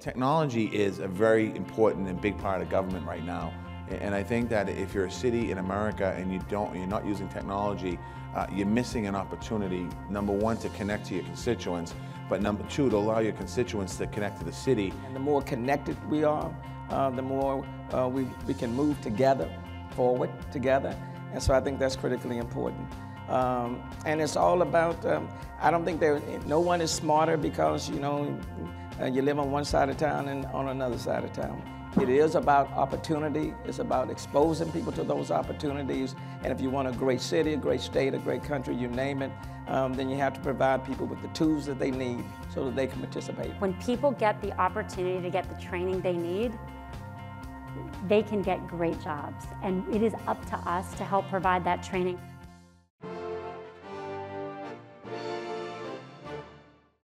Technology is a very important and big part of government right now. And I think that if you're a city in America and you're not using technology, you're missing an opportunity, number one, to connect to your constituents, but number two, to allow your constituents to connect to the city. And the more connected we are, the more we can move together, forward together. And so I think that's critically important. And it's all about, I don't think no one is smarter because, you know, you live on one side of town and on another side of town. It is about opportunity. It's about exposing people to those opportunities. And if you want a great city, a great state, a great country, you name it, then you have to provide people with the tools that they need so that they can participate. When people get the opportunity to get the training they need, they can get great jobs. And it is up to us to help provide that training.